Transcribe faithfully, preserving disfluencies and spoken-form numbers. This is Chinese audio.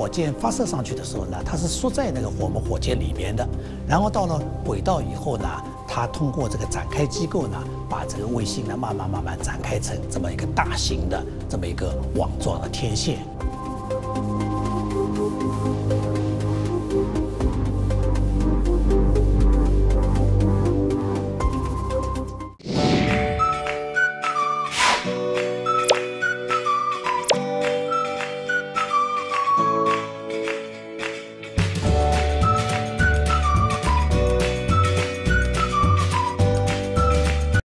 火箭发射上去的时候呢，它是缩在那个我们火箭里面的，然后到了轨道以后呢，它通过这个展开机构呢，把这个卫星呢慢慢慢慢展开成这么一个大型的这么一个网状的天线。